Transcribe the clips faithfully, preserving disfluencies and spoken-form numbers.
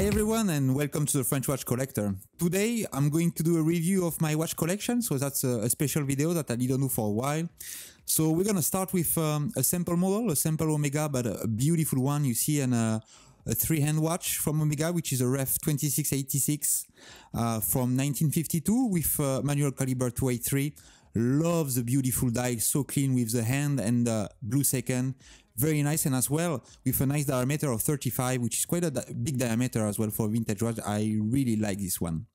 Hi everyone and welcome to the French Watch Collector. Today I'm going to do a review of my watch collection, so that's a, a special video that I didn't do for a while. So we're gonna start with um, a sample model, a sample Omega, but a, a beautiful one you see, and a, a three-hand watch from Omega, which is a Ref twenty-six eighty-six uh, from nineteen fifty-two with uh, manual caliber two eighty-three. Love the beautiful dial, so clean with the hand and the blue second. Very nice, and as well with a nice diameter of thirty-five, which is quite a di big diameter as well for vintage watch. I really like this one.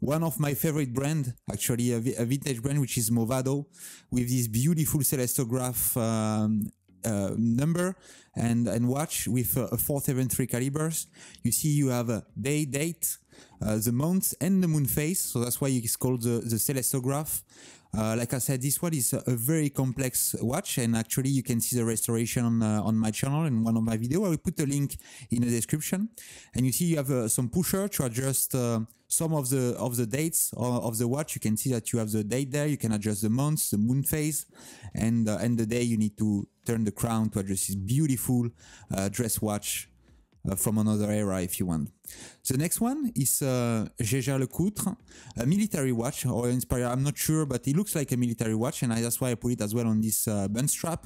One of my favorite brand, actually a, a vintage brand, which is Movado, with this beautiful Celestograph um, uh, number and, and watch with uh, a four seventy-three calibers. You see you have a day, date, uh, the month and the moon phase, so that's why it's called the, the Celestograph. Uh, like I said, this one is a very complex watch, and actually you can see the restoration on, uh, on my channel in one of my videos. I will put the link in the description. And you see you have uh, some pusher to adjust uh, some of the of the dates of the watch. You can see that you have the date there. You can adjust the months, the moon phase, and, uh, and the day you need to turn the crown to adjust this beautiful uh, dress watch Uh, from another era if you want. The next one is uh, Jaeger-LeCoultre, a military watch or inspired, I'm not sure, but it looks like a military watch, and I, that's why I put it as well on this uh, band strap.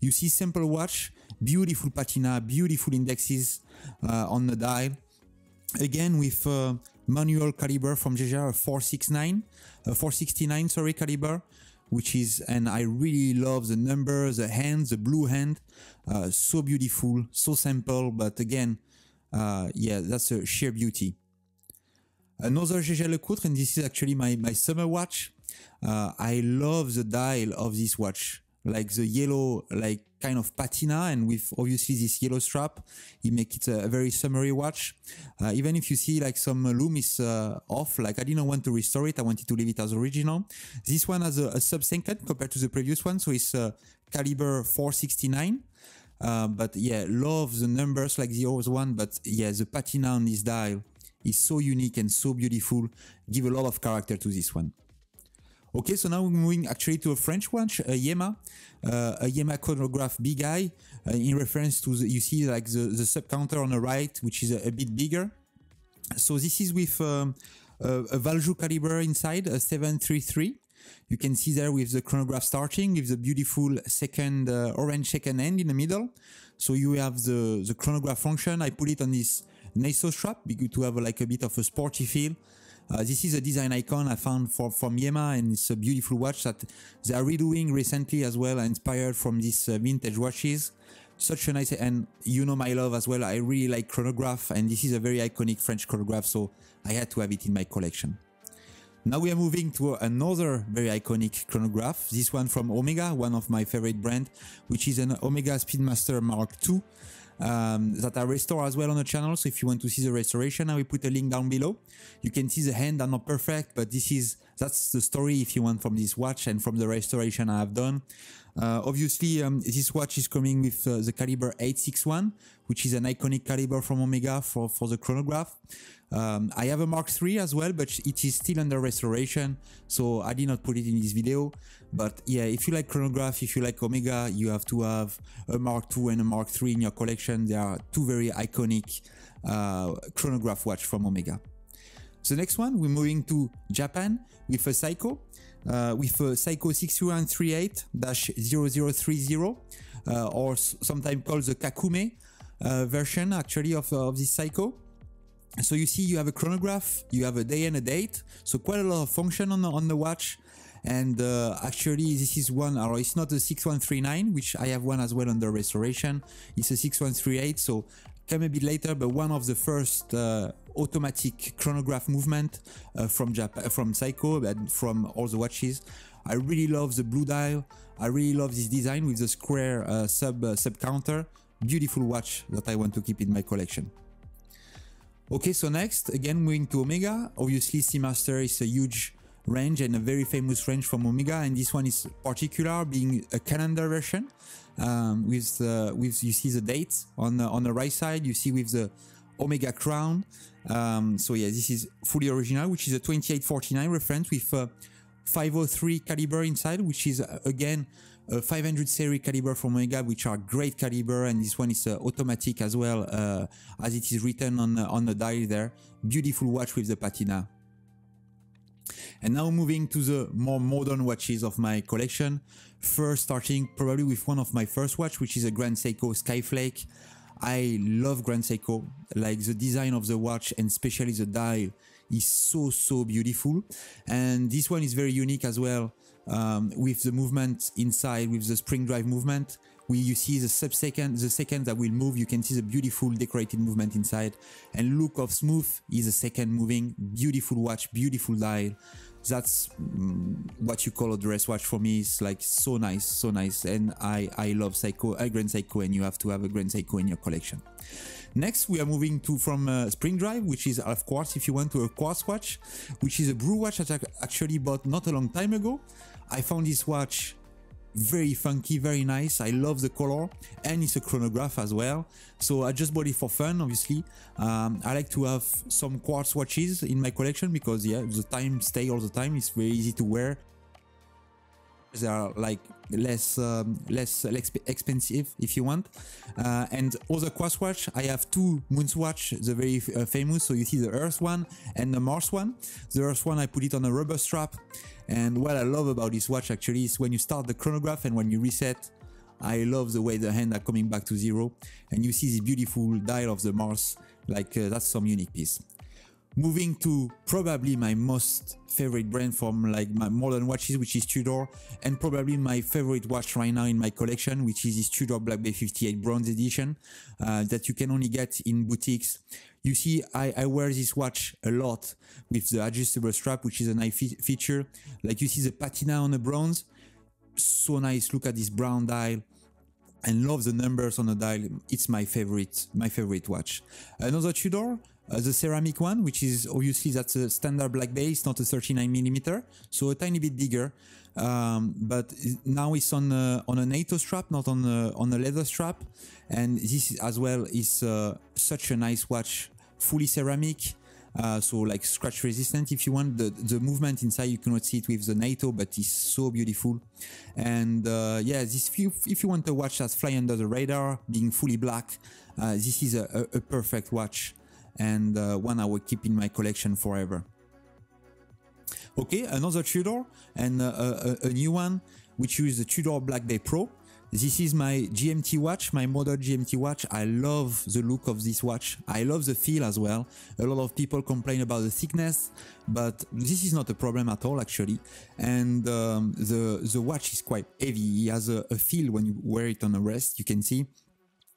You see simple watch, beautiful patina, beautiful indexes uh, on the dial. Again with uh, manual caliber from Jaeger, four sixty-nine caliber, which is, and I really love the number, the hand, the blue hand, uh, so beautiful, so simple, but again, uh, yeah, that's a sheer beauty. Another Jaeger-LeCoultre, and this is actually my, my summer watch. Uh, I love the dial of this watch, like the yellow, like kind of patina, and with obviously this yellow strap, it makes it a very summery watch. Uh, even if you see like some lume is uh, off, like I didn't want to restore it, I wanted to leave it as original. This one has a, a sub-second compared to the previous one, so it's uh, caliber four sixty-nine. Uh, but yeah, love the numbers like the old one, but yeah, the patina on this dial is so unique and so beautiful, give a lot of character to this one. Okay, so now we're moving actually to a French watch, a Yema, uh, a Yema chronograph big eye, uh, in reference to, the, you see like the, the sub counter on the right, which is a, a bit bigger. So this is with um, a, a Valjoux caliber inside, a seven thirty-three. You can see there with the chronograph starting, with the beautiful second, uh, orange second end in the middle. So you have the, the chronograph function. I put it on this Naso strap to have like a bit of a sporty feel. Uh, this is a design icon I found for, from Yema, and it's a beautiful watch that they are redoing recently as well, inspired from these uh, vintage watches. Such a nice, and you know my love as well, I really like chronograph, and this is a very iconic French chronograph, so I had to have it in my collection. Now we are moving to another very iconic chronograph, this one from Omega, one of my favorite brands, which is an Omega Speedmaster Mark two. Um, that I restore as well on the channel, so if you want to see the restoration, I will put a link down below. You can see the hands are not perfect, but this is, that's the story if you want from this watch and from the restoration I have done. Uh, obviously um, this watch is coming with uh, the caliber eight sixty-one, which is an iconic caliber from Omega for, for the chronograph. Um, I have a Mark three as well, but it is still under restoration, so I did not put it in this video. But yeah, if you like chronograph, if you like Omega, you have to have a Mark two and a Mark three in your collection. They are two very iconic uh, chronograph watch from Omega. The next one, we're moving to Japan with a Seiko, uh, with a Seiko six one three eight dash zero zero three zero, uh, or sometimes called the Kakume uh, version actually of, uh, of this Seiko. So you see you have a chronograph, you have a day and a date, so quite a lot of function on the, on the watch. And uh, actually this is one, or it's not a six one three nine, which I have one as well under restoration. It's a six one three eight, so came a bit later, but one of the first uh, automatic chronograph movement uh, from Japan, from Seiko, and from all the watches. I really love the blue dial. I really love this design with the square uh, sub uh, sub counter. Beautiful watch that I want to keep in my collection. Okay, so next, again moving to Omega. Obviously, Seamaster is a huge range and a very famous range from Omega, and this one is particular, being a calendar version. Um, with uh, with you see the dates on the, on the right side, you see with the Omega crown. Um, so yeah, this is fully original, which is a twenty-eight forty-nine reference with a five oh three caliber inside, which is again a five hundred series caliber from Omega, which are great caliber, and this one is uh, automatic as well, uh, as it is written on, on the dial there. Beautiful watch with the patina. And now moving to the more modern watches of my collection. First, starting probably with one of my first watch, which is a Grand Seiko Skyfalke. I love Grand Seiko, like the design of the watch and especially the dial is so, so beautiful. And this one is very unique as well, um, with the movement inside, with the spring drive movement. We, you see the sub-second, the second that will move, you can see the beautiful decorated movement inside. And look of smooth is a second moving, beautiful watch, beautiful dial. That's um, what you call a dress watch for me. It's like so nice, so nice. And I, I love Seiko, a Grand Seiko, and you have to have a Grand Seiko in your collection. Next, we are moving to from uh, Spring Drive, which is of course, if you want, to a quartz watch, which is a brew watch that I actually bought not a long time ago. I found this watch very funky, very nice. I love the color, and it's a chronograph as well, so I just bought it for fun, obviously. um, I like to have some quartz watches in my collection because yeah, the time stay all the time, it's very easy to wear. They are like less um, less exp expensive if you want. Uh, and other quartz watch, I have two Moonswatch, the very uh, famous. So you see the Earth one and the Mars one. The Earth one, I put it on a rubber strap. And what I love about this watch actually is when you start the chronograph and when you reset, I love the way the hands are coming back to zero. And you see this beautiful dial of the Mars, like uh, that's some unique piece. Moving to probably my most favorite brand from like my modern watches, which is Tudor, and probably my favorite watch right now in my collection, which is this Tudor Black Bay fifty-eight Bronze Edition uh, that you can only get in boutiques. You see, I, I wear this watch a lot with the adjustable strap, which is a nice fe feature. Like you see the patina on the bronze, so nice. Look at this brown dial. And love the numbers on the dial. It's my favorite, my favorite watch. Another Tudor. Uh, the ceramic one, which is obviously that's a standard Black Bay, it's not a thirty-nine millimeter, so a tiny bit bigger, um, but now it's on a, on an NATO strap, not on a, on a leather strap. And this as well is uh, such a nice watch, fully ceramic, uh, so like scratch resistant if you want. The, the movement inside, you cannot see it with the NATO, but it's so beautiful. And uh, yeah, this few, if you want a watch that's fly under the radar, being fully black, uh, this is a, a, a perfect watch. And uh, one I will keep in my collection forever. Okay, another Tudor and uh, a, a new one, which is the Tudor Black Bay Pro. This is my G M T watch, my modern G M T watch. I love the look of this watch. I love the feel as well. A lot of people complain about the thickness, but this is not a problem at all actually. And um, the, the watch is quite heavy. It has a, a feel when you wear it on a wrist, you can see.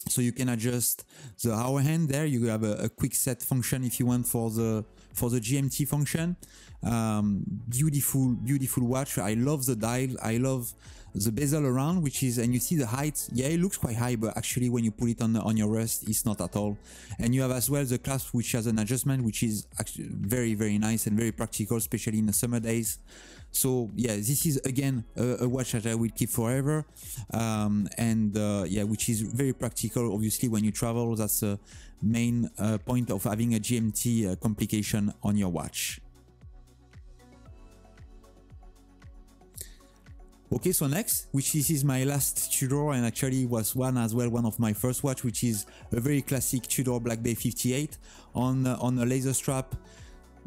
So you can adjust the hour hand there. You have a, a quick set function if you want for the for the G M T function. Um, beautiful, beautiful watch. I love the dial. I love the bezel around, which is, and you see the height. Yeah, it looks quite high, but actually when you put it on on your wrist, it's not at all. And you have as well the clasp, which has an adjustment, which is actually very, very nice and very practical, especially in the summer days. So yeah, this is again a, a watch that I will keep forever, um, and uh, yeah, which is very practical. Obviously, when you travel, that's a main uh, point of having a G M T uh, complication on your watch. Okay, so next, which this is my last Tudor, and actually was one as well, one of my first watch, which is a very classic Tudor Black Bay fifty-eight on uh, on a laser strap.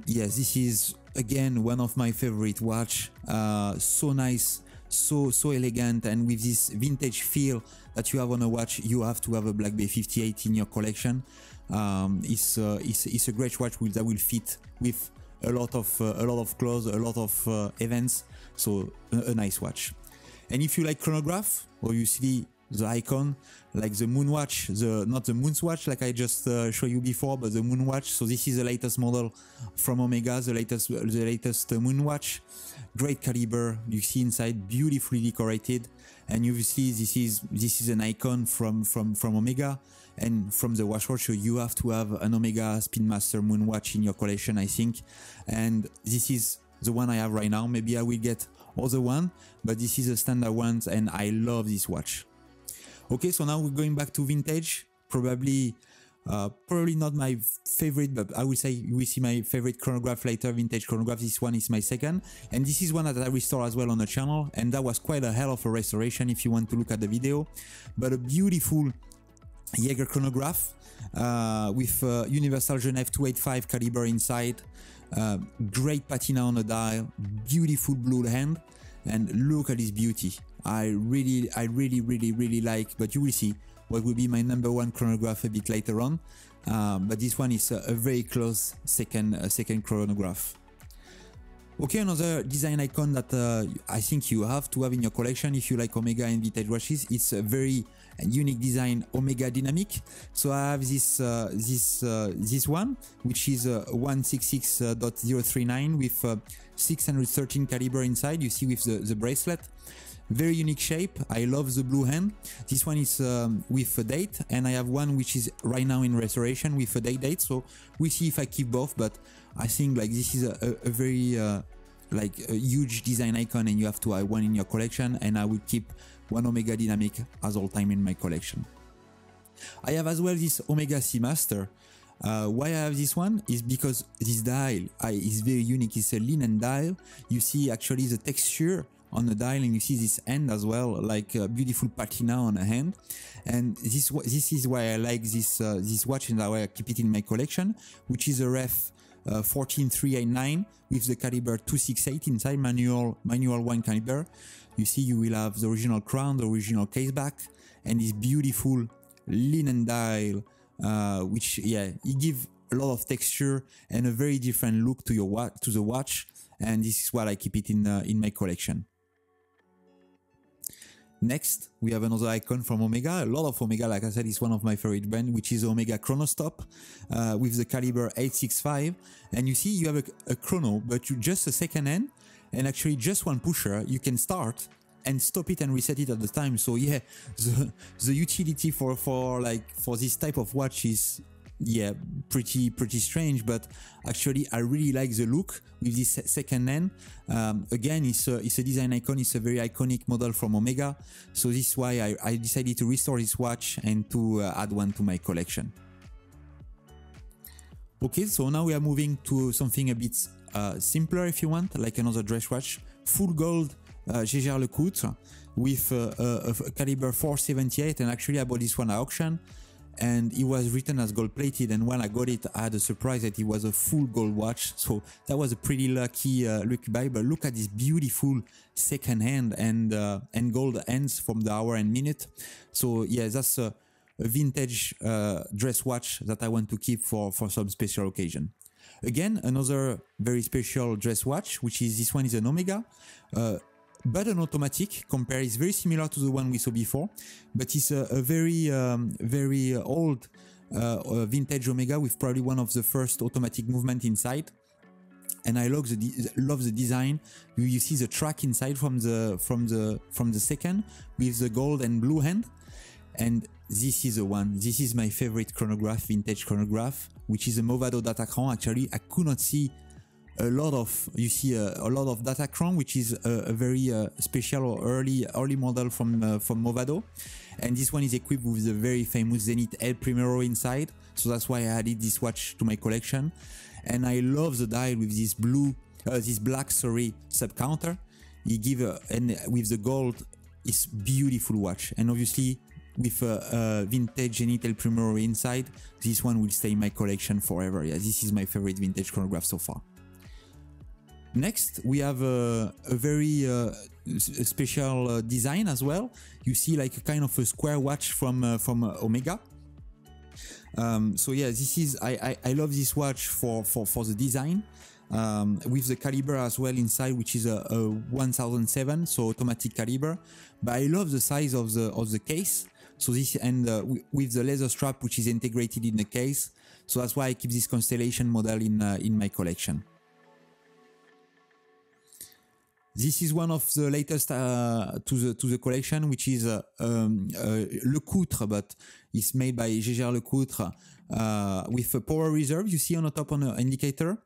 Yes, this is again one of my favorite watch. Uh, so nice, so so elegant, and with this vintage feel that you have on a watch, you have to have a Black Bay fifty-eight in your collection. Um, it's, uh, it's it's a great watch that will fit with a lot of uh, a lot of clothes, a lot of uh, events. So a, a nice watch. And if you like chronograph, obviously the icon, like the Moonwatch, the not the Moonswatch like I just uh, showed you before, but the Moonwatch. So this is the latest model from Omega, the latest the latest Moonwatch. Great caliber, you see inside, beautifully decorated. And obviously this is this is an icon from from from Omega and from the watch world. So you have to have an Omega Speedmaster Moonwatch in your collection, I think. And this is the one I have right now. Maybe I will get other one, but this is a standard one, and I love this watch. Okay, so now we're going back to vintage, probably Uh, probably not my favorite, but I will say we see my favorite chronograph later, vintage chronograph. This one is my second, and this is one that I restore as well on the channel, and that was quite a hell of a restoration if you want to look at the video. But a beautiful Jaeger chronograph uh, with uh, universal Genève two eighty-five caliber inside, uh, great patina on the dial, beautiful blue hand, and look at this beauty. I really, I really, really, really like, but you will see what will be my number one chronograph a bit later on, um, but this one is a, a very close second uh, second chronograph. Okay, another design icon that uh, I think you have to have in your collection if you like Omega and vintage watches. It's a very unique design, Omega Dynamic. So I have this uh, this uh, this one, which is uh, one sixty-six point zero three nine with uh, six hundred thirteen caliber inside. You see with the, the bracelet. Very unique shape. I love the blue hand. This one is um, with a date, and I have one which is right now in restoration with a date date. So we see if I keep both, but I think like this is a, a, a very uh, like a huge design icon, and you have to have one in your collection. And I will keep one Omega Dynamic as all time in my collection. I have as well this Omega Speedmaster. Uh, why I have this one is because this dial I, is very unique. It's a linen dial. You see actually the texture on the dial, and you see this hand as well, like a beautiful patina on the hand. And this this is why I like this uh, this watch, and why I keep it in my collection, which is a ref uh, fourteen three eighty-nine with the caliber two sixty-eight inside, manual manual one caliber. You see, you will have the original crown, the original case back, and this beautiful linen dial, uh, which yeah, it gives a lot of texture and a very different look to your wa to the watch. And this is why I keep it in uh, in my collection. Next, we have another icon from Omega. A lot of Omega, like I said, is one of my favorite brands, which is Omega Chronostop uh, with the caliber eight sixty-five. And you see, you have a, a chrono, but you just a second hand, and actually just one pusher. You can start and stop it and reset it at the time. So yeah, the, the utility for for like for this type of watch is yeah pretty pretty strange, but actually I really like the look with this second hand. Um, again, it's a, it's a design icon, it's a very iconic model from Omega, so this is why I, I decided to restore this watch and to uh, add one to my collection. Okay, so now we are moving to something a bit uh, simpler if you want, like another dress watch, full gold uh, Jaeger-LeCoultre with uh, a, a caliber four seventy-eight, and actually I bought this one at auction. And it was written as gold plated, and when I got it, I had a surprise that it was a full gold watch. So that was a pretty lucky, uh, lucky buy. But look at this beautiful second hand and uh, and gold hands from the hour and minute. So yeah, that's a, a vintage uh, dress watch that I want to keep for for some special occasion. Again, another very special dress watch, which is this one is an Omega. Uh, But an automatic compare is very similar to the one we saw before, but it's a, a very, um, very old uh, vintage Omega with probably one of the first automatic movement inside. And I love the love the design. You, you see the track inside from the from the from the second with the gold and blue hand. And this is the one. This is my favorite chronograph, vintage chronograph, which is a Movado Datachron. Actually, I could not see. A lot of you see a, a lot of Datachron, which is a, a very uh, special or early early model from uh, from Movado, and this one is equipped with the very famous Zenith El Primero inside. So that's why I added this watch to my collection, and I love the dial with this blue, uh, this black, sorry, sub counter. It give a, and with the gold, it's beautiful watch, and obviously with a, a vintage Zenith El Primero inside, this one will stay in my collection forever. Yeah, this is my favorite vintage chronograph so far. Next, we have a, a very uh, a special uh, design as well. You see like a kind of a square watch from uh, from uh, Omega. Um, so yeah, this is I, I I love this watch for for for the design um, with the caliber as well inside, which is a, a one thousand seven, so automatic caliber. But I love the size of the of the case. So this and uh, with the leather strap which is integrated in the case. So that's why I keep this Constellation model in uh, in my collection. This is one of the latest uh, to the to the collection, which is uh, um, uh, LeCoultre, but it's made by Jaeger-LeCoultre uh, with a power reserve. You see on the top on the indicator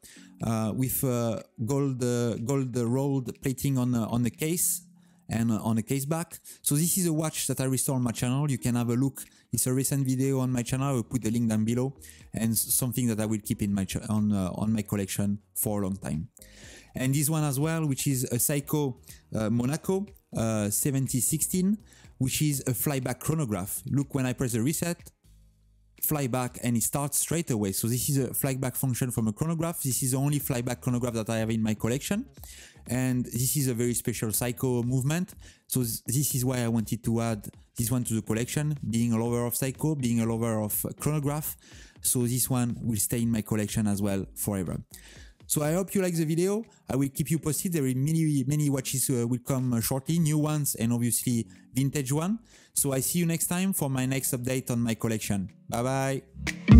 uh, with uh, gold uh, gold rolled plating on uh, on the case and uh, on the case back. So this is a watch that I restore on my channel. You can have a look It's a recent video on my channel. I will put the link down below, and something that I will keep in my on uh, on my collection for a long time. And this one as well, which is a Seiko uh, Monaco uh, seventy sixteen, which is a flyback chronograph. Look, when I press the reset, flyback, and it starts straight away. So this is a flyback function from a chronograph. This is the only flyback chronograph that I have in my collection. And this is a very special Seiko movement. So this is why I wanted to add this one to the collection, being a lover of Seiko, being a lover of chronograph. So this one will stay in my collection as well forever. So I hope you like the video. I will keep you posted. There will many, many watches uh, will come uh, shortly, new ones and obviously vintage one. So I see you next time for my next update on my collection. Bye bye.